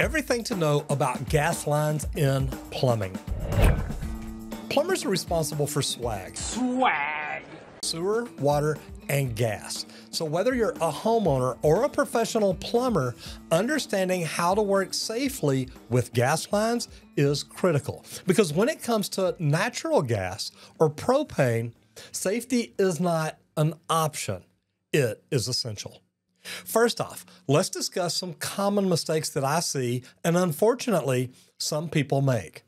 Everything to know about gas lines in plumbing. Plumbers are responsible for swag. Swag! Sewer, water, and gas. So whether you're a homeowner or a professional plumber, understanding how to work safely with gas lines is critical. Because when it comes to natural gas or propane, safety is not an option. It is essential. First off, let's discuss some common mistakes that I see and unfortunately some people make.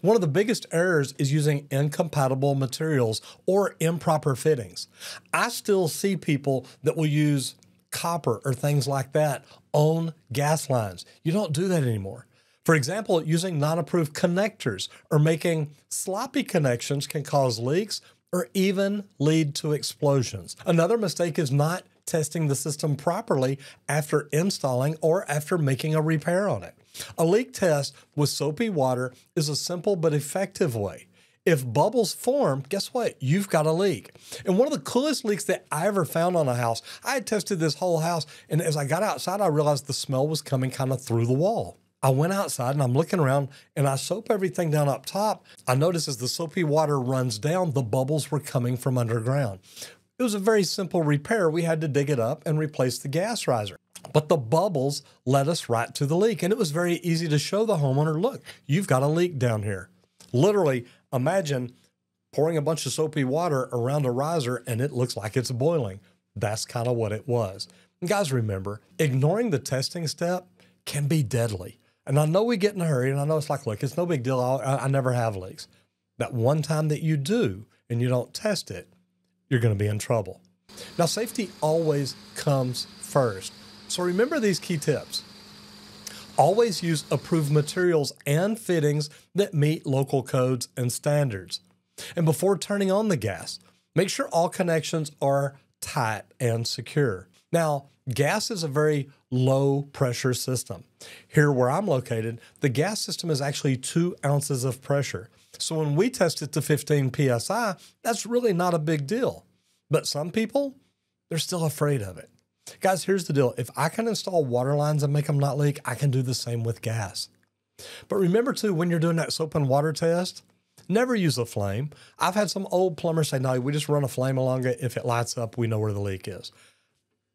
One of the biggest errors is using incompatible materials or improper fittings. I still see people that will use copper or things like that on gas lines. You don't do that anymore. For example, using non-approved connectors or making sloppy connections can cause leaks or even lead to explosions. Another mistake is not testing the system properly after installing or after making a repair on it. A leak test with soapy water is a simple but effective way. If bubbles form, guess what? You've got a leak. And one of the coolest leaks that I ever found on a house, I had tested this whole house, and as I got outside, I realized the smell was coming kind of through the wall. I went outside and I'm looking around and I soap everything down up top. I noticed as the soapy water runs down, the bubbles were coming from underground. It was a very simple repair. We had to dig it up and replace the gas riser. But the bubbles led us right to the leak. And it was very easy to show the homeowner, look, you've got a leak down here. Literally, imagine pouring a bunch of soapy water around a riser and it looks like it's boiling. That's kind of what it was. And guys, remember, ignoring the testing step can be deadly. And I know we get in a hurry and I know it's like, look, it's no big deal. I never have leaks. That one time that you do and you don't test it, you're going to be in trouble. Now, safety always comes first. So remember these key tips. Always use approved materials and fittings that meet local codes and standards. And before turning on the gas, make sure all connections are tight and secure. Now, gas is a very low pressure system. Here where I'm located, the gas system is actually 2 ounces of pressure. So when we test it to 15 PSI, that's really not a big deal. But some people, they're still afraid of it. Guys, here's the deal. If I can install water lines and make them not leak, I can do the same with gas. But remember too, when you're doing that soap and water test, never use a flame. I've had some old plumbers say, no, we just run a flame along it. If it lights up, we know where the leak is.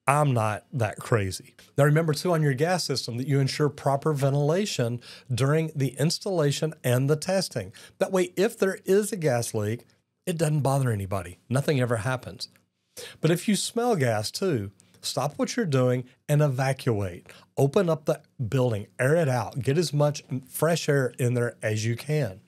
I'm not that crazy. Now remember too, on your gas system that you ensure proper ventilation during the installation and the testing. That way, if there is a gas leak, it doesn't bother anybody. Nothing ever happens. But if you smell gas too, stop what you're doing and evacuate. Open up the building, air it out, get as much fresh air in there as you can.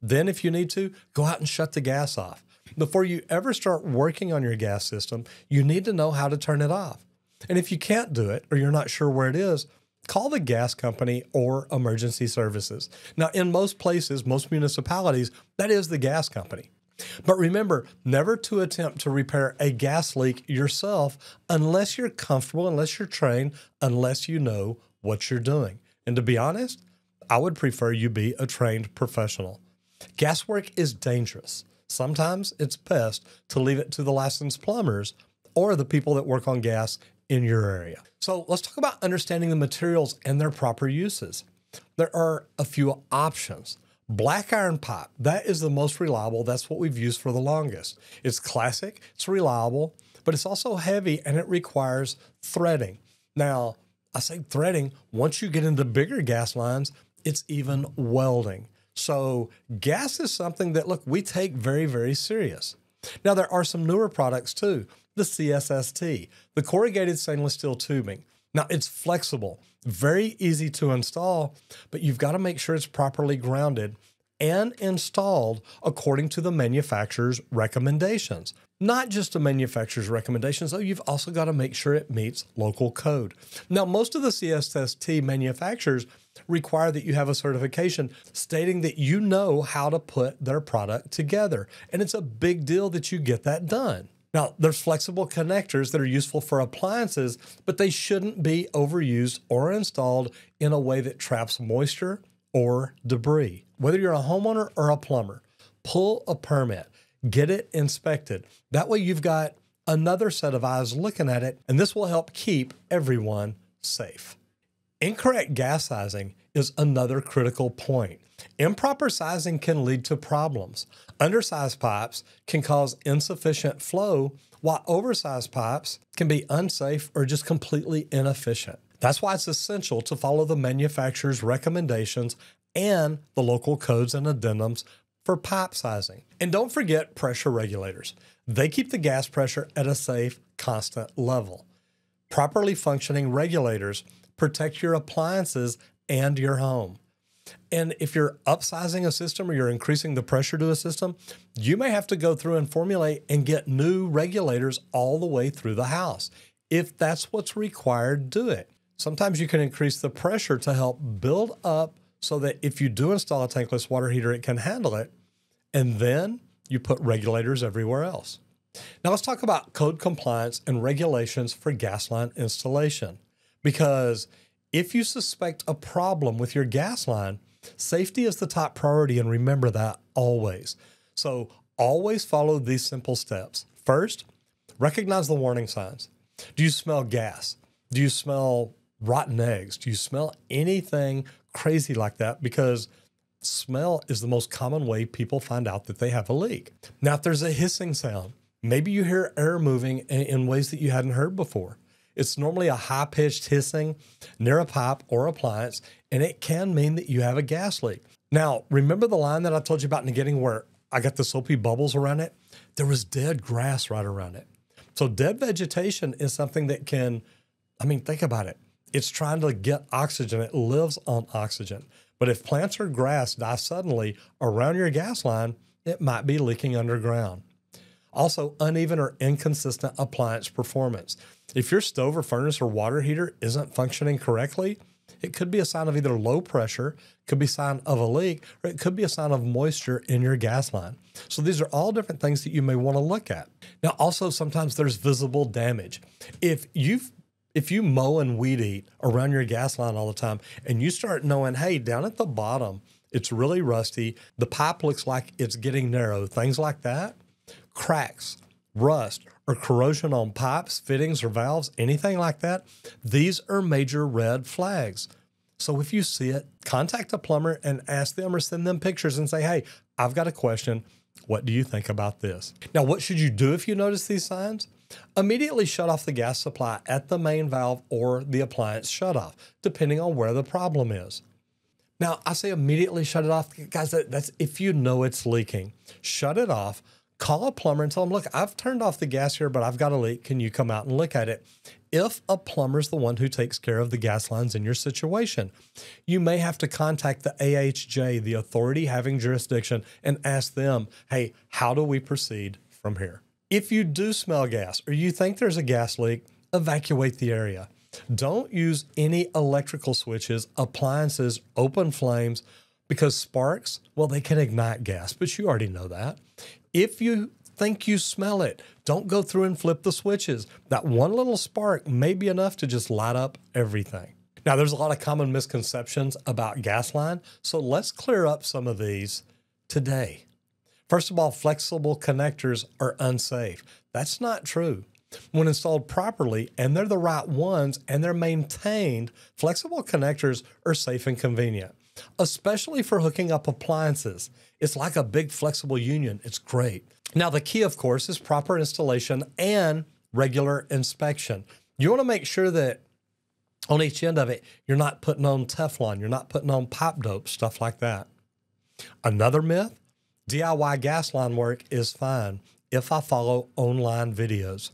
Then if you need to, go out and shut the gas off. Before you ever start working on your gas system, you need to know how to turn it off. And if you can't do it or you're not sure where it is, call the gas company or emergency services. Now, in most places, most municipalities, that is the gas company. But remember, never to attempt to repair a gas leak yourself unless you're comfortable, unless you're trained, unless you know what you're doing. And to be honest, I would prefer you be a trained professional. Gas work is dangerous. Sometimes it's best to leave it to the licensed plumbers or the people that work on gas in your area. So let's talk about understanding the materials and their proper uses. There are a few options. Black iron pipe, that is the most reliable. That's what we've used for the longest. It's classic, it's reliable, but it's also heavy and it requires threading. Now, I say threading, once you get into bigger gas lines, it's even welding. So gas is something that, look, we take very, very serious. Now, there are some newer products too, the CSST, the corrugated stainless steel tubing. Now, it's flexible, very easy to install, but you've got to make sure it's properly grounded and installed according to the manufacturer's recommendations. Not just the manufacturer's recommendations, though, you've also got to make sure it meets local code. Now, most of the CSST manufacturers require that you have a certification stating that you know how to put their product together. And it's a big deal that you get that done. Now, there's flexible connectors that are useful for appliances, but they shouldn't be overused or installed in a way that traps moisture or debris. Whether you're a homeowner or a plumber, pull a permit, get it inspected. That way you've got another set of eyes looking at it, and this will help keep everyone safe. Incorrect gas sizing is another critical point. Improper sizing can lead to problems. Undersized pipes can cause insufficient flow, while oversized pipes can be unsafe or just completely inefficient. That's why it's essential to follow the manufacturer's recommendations and the local codes and addendums for pipe sizing. And don't forget pressure regulators. They keep the gas pressure at a safe, constant level. Properly functioning regulators protect your appliances and your home. And if you're upsizing a system or you're increasing the pressure to a system, you may have to go through and formulate and get new regulators all the way through the house. If that's what's required, do it. Sometimes you can increase the pressure to help build up so that if you do install a tankless water heater, it can handle it. And then you put regulators everywhere else. Now let's talk about code compliance and regulations for gas line installation. Because if you suspect a problem with your gas line, safety is the top priority, and remember that always. So always follow these simple steps. First, recognize the warning signs. Do you smell gas? Do you smell rotten eggs? Do you smell anything crazy like that? Because smell is the most common way people find out that they have a leak. Now, if there's a hissing sound, maybe you hear air moving in ways that you hadn't heard before. It's normally a high-pitched hissing near a pipe or appliance, and it can mean that you have a gas leak. Now, remember the line that I told you about in the beginning where I got the soapy bubbles around it? There was dead grass right around it. So dead vegetation is something that can, think about it. It's trying to get oxygen. It lives on oxygen. But if plants or grass die suddenly around your gas line, it might be leaking underground. Also, uneven or inconsistent appliance performance. If your stove or furnace or water heater isn't functioning correctly, it could be a sign of either low pressure, could be a sign of a leak, or it could be a sign of moisture in your gas line. So these are all different things that you may want to look at. Now, also, sometimes there's visible damage. If you mow and weed eat around your gas line all the time, and you start knowing, hey, down at the bottom, it's really rusty, the pipe looks like it's getting narrow, things like that, cracks, rust, or corrosion on pipes, fittings, or valves, anything like that, these are major red flags. So if you see it, contact a plumber and ask them or send them pictures and say, hey, I've got a question. What do you think about this? Now, what should you do if you notice these signs? Immediately shut off the gas supply at the main valve or the appliance shutoff, depending on where the problem is. Now, I say immediately shut it off. Guys, that's if you know it's leaking. Shut it off. Call a plumber and tell them, look, I've turned off the gas here, but I've got a leak. Can you come out and look at it? If a plumber's the one who takes care of the gas lines in your situation, you may have to contact the AHJ, the authority having jurisdiction, and ask them, hey, how do we proceed from here? If you do smell gas or you think there's a gas leak, evacuate the area. Don't use any electrical switches, appliances, open flames, because sparks, well, they can ignite gas, but you already know that. If you think you smell it, don't go through and flip the switches. That one little spark may be enough to just light up everything. Now, there's a lot of common misconceptions about gas line, so let's clear up some of these today. First of all, flexible connectors are unsafe. That's not true. When installed properly, and they're the right ones, and they're maintained, flexible connectors are safe and convenient, especially for hooking up appliances. It's like a big flexible union. It's great. Now, the key, of course, is proper installation and regular inspection. You want to make sure that on each end of it, you're not putting on Teflon, you're not putting on pipe dope, stuff like that. Another myth, DIY gas line work is fine if I follow online videos.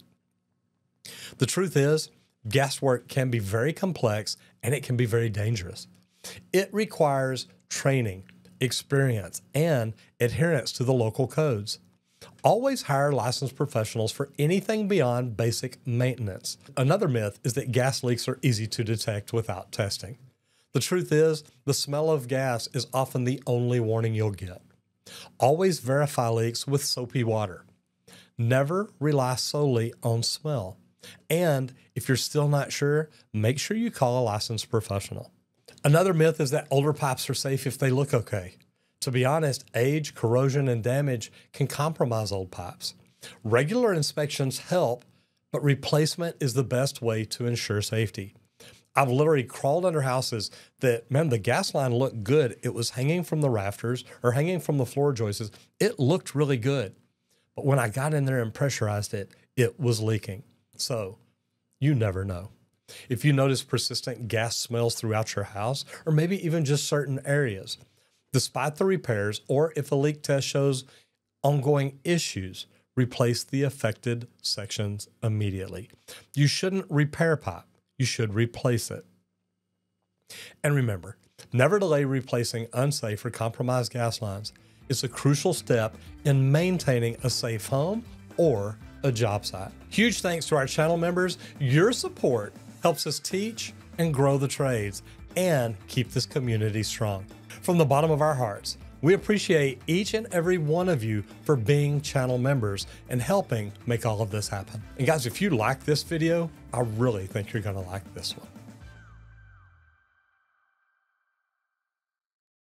The truth is, gas work can be very complex and it can be very dangerous. It requires training, experience, and adherence to the local codes. Always hire licensed professionals for anything beyond basic maintenance. Another myth is that gas leaks are easy to detect without testing. The truth is, the smell of gas is often the only warning you'll get. Always verify leaks with soapy water. Never rely solely on smell. And if you're still not sure, make sure you call a licensed professional. Another myth is that older pipes are safe if they look okay. To be honest, age, corrosion, and damage can compromise old pipes. Regular inspections help, but replacement is the best way to ensure safety. I've literally crawled under houses that, man, the gas line looked good. It was hanging from the rafters or hanging from the floor joists. It looked really good. But when I got in there and pressurized it, it was leaking. So you never know. If you notice persistent gas smells throughout your house, or maybe even just certain areas, despite the repairs, or if a leak test shows ongoing issues, replace the affected sections immediately. You shouldn't repair pipe. You should replace it. And remember, never delay replacing unsafe or compromised gas lines. It's a crucial step in maintaining a safe home or a job site. Huge thanks to our channel members. Your support helps us teach and grow the trades and keep this community strong. From the bottom of our hearts, we appreciate each and every one of you for being channel members and helping make all of this happen. And guys, if you like this video, I really think you're gonna like this one.